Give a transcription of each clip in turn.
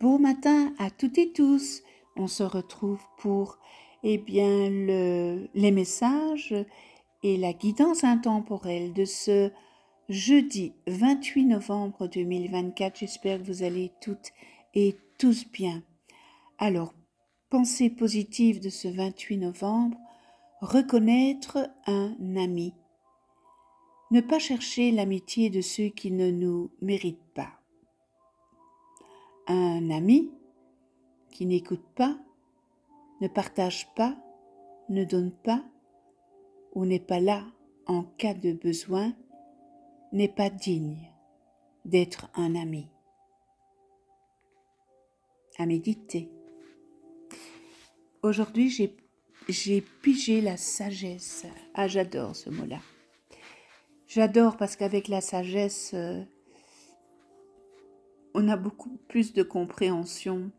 Bon matin à toutes et tous, on se retrouve pour les messages et la guidance intemporelle de ce jeudi 28 novembre 2024. J'espère que vous allez toutes et tous bien. Alors, pensée positive de ce 28 novembre, reconnaître un ami. Ne pas chercher l'amitié de ceux qui ne nous méritent pas. Un ami qui n'écoute pas, ne partage pas, ne donne pas ou n'est pas là en cas de besoin n'est pas digne d'être un ami. À méditer. Aujourd'hui, j'ai pigé la sagesse. Ah, j'adore ce mot-là. J'adore parce qu'avec la sagesse... on a beaucoup plus de compréhension.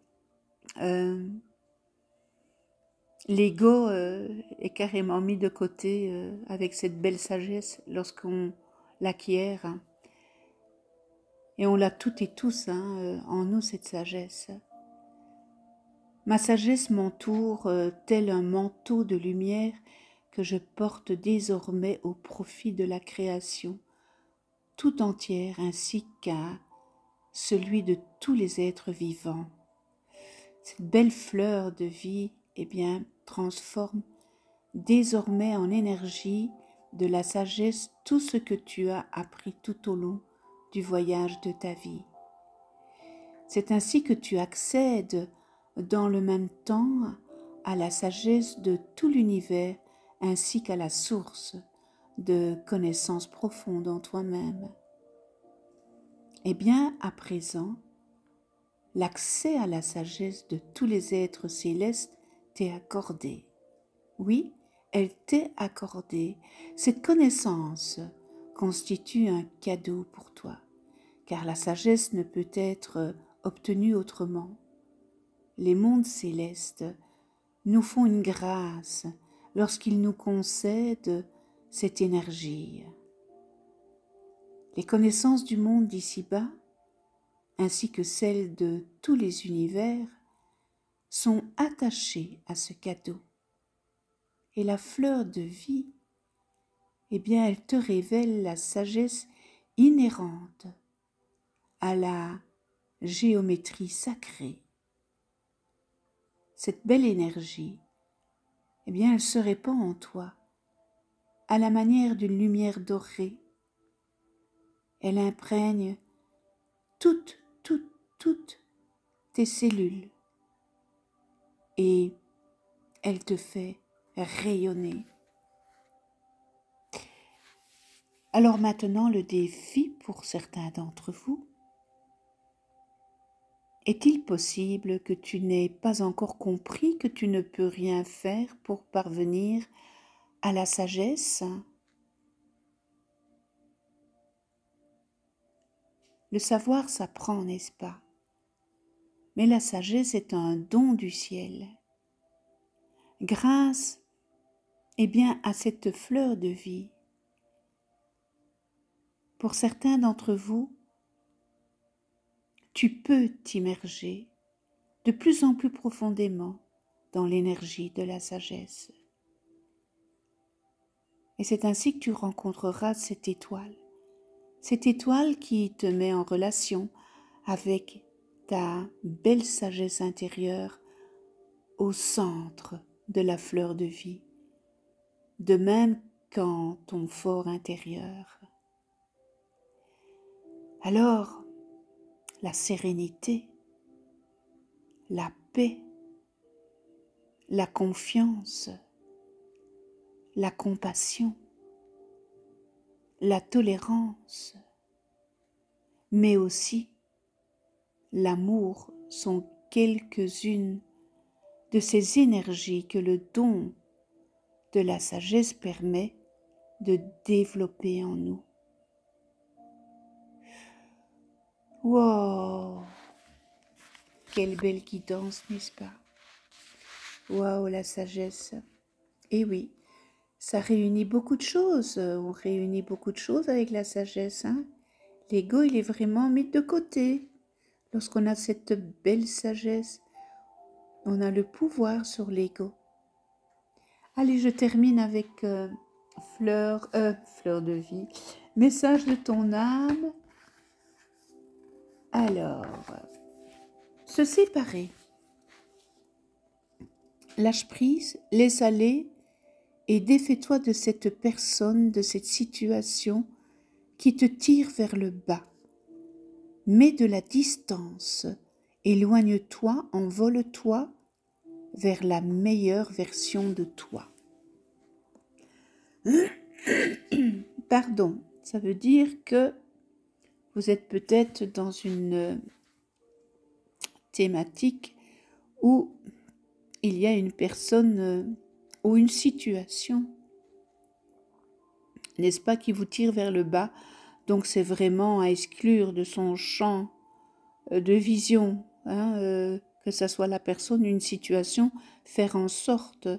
L'ego est carrément mis de côté avec cette belle sagesse lorsqu'on l'acquiert. Hein. Et on l'a toutes et tous en nous, cette sagesse. Ma sagesse m'entoure tel un manteau de lumière que je porte désormais au profit de la création, tout entière ainsi qu'à celui de tous les êtres vivants. Cette belle fleur de vie, transforme désormais en énergie de la sagesse tout ce que tu as appris tout au long du voyage de ta vie. C'est ainsi que tu accèdes dans le même temps à la sagesse de tout l'univers ainsi qu'à la source de connaissances profondes en toi-même. À présent, l'accès à la sagesse de tous les êtres célestes t'est accordé. Oui, elle t'est accordée. Cette connaissance constitue un cadeau pour toi, car la sagesse ne peut être obtenue autrement. Les mondes célestes nous font une grâce lorsqu'ils nous concèdent cette énergie. Les connaissances du monde d'ici-bas, ainsi que celles de tous les univers, sont attachées à ce cadeau. Et la fleur de vie, elle te révèle la sagesse inhérente à la géométrie sacrée. Cette belle énergie, elle se répand en toi, à la manière d'une lumière dorée. Elle imprègne toutes tes cellules et elle te fait rayonner. Alors maintenant, le défi pour certains d'entre vous. Est-il possible que tu n'aies pas encore compris que tu ne peux rien faire pour parvenir à la sagesse ? Le savoir s'apprend, n'est-ce pas? Mais la sagesse est un don du ciel. Grâce, à cette fleur de vie. Pour certains d'entre vous, tu peux t'immerger de plus en plus profondément dans l'énergie de la sagesse. Et c'est ainsi que tu rencontreras cette étoile. Cette étoile qui te met en relation avec ta belle sagesse intérieure au centre de la fleur de vie, de même qu'en ton fort intérieur. Alors, la sérénité, la paix, la confiance, la compassion, la tolérance, mais aussi l'amour sont quelques-unes de ces énergies que le don de la sagesse permet de développer en nous. Wow! Quelle belle guidance, n'est-ce pas? Waouh, la sagesse! Et oui, ça réunit beaucoup de choses. On réunit beaucoup de choses avec la sagesse. Hein? L'ego, il est vraiment mis de côté. Lorsqu'on a cette belle sagesse, on a le pouvoir sur l'ego. Allez, je termine avec fleur de vie. Message de ton âme. Alors, se séparer. Lâche prise, laisse aller et défais-toi de cette personne, de cette situation qui te tire vers le bas. Mets de la distance, éloigne-toi, envole-toi vers la meilleure version de toi. Pardon, ça veut dire que vous êtes peut-être dans une thématique où il y a une personne ou une situation, n'est-ce pas, qui vous tire vers le bas. Donc c'est vraiment à exclure de son champ de vision, hein, que ça soit la personne, une situation, faire en sorte,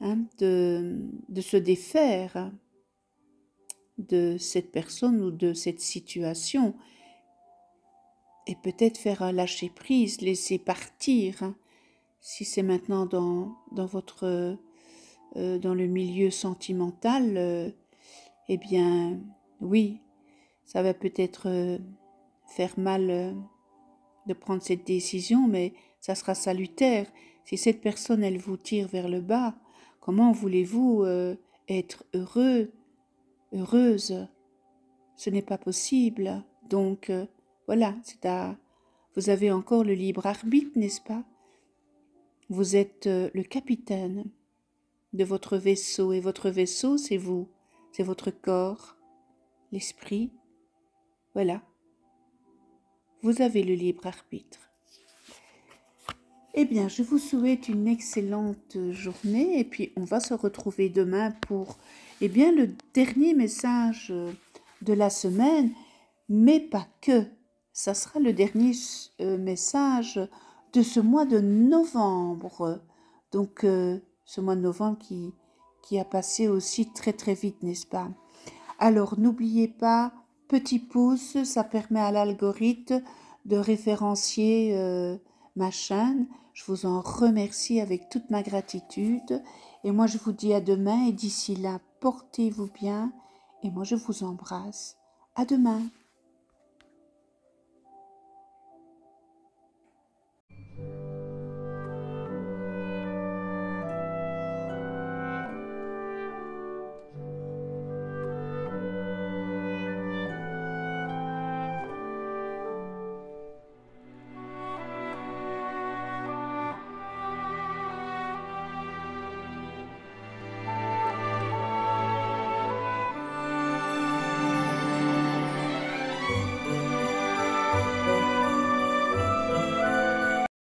hein, de se défaire, hein, de cette personne ou de cette situation, et peut-être faire un lâcher prise, laisser partir, hein. Si c'est maintenant dans le milieu sentimental, eh bien, oui, ça va peut-être faire mal de prendre cette décision, mais ça sera salutaire. Si cette personne, elle vous tire vers le bas, comment voulez-vous être heureux, heureuse? Ce n'est pas possible. Donc, voilà, vous avez encore le libre arbitre, n'est-ce pas? Vous êtes le capitaine de votre vaisseau, et votre vaisseau, c'est vous, c'est votre corps, l'esprit, voilà. Vous avez le libre arbitre. Eh bien, je vous souhaite une excellente journée, et puis on va se retrouver demain pour, eh bien, le dernier message de la semaine, mais pas que. Ça sera le dernier message de ce mois de novembre, donc ce mois de novembre qui a passé aussi très très vite, n'est-ce pas? Alors n'oubliez pas, petit pouce, ça permet à l'algorithme de référencier ma chaîne. Je vous en remercie avec toute ma gratitude, et moi je vous dis à demain, et d'ici là, portez-vous bien, et moi je vous embrasse, à demain.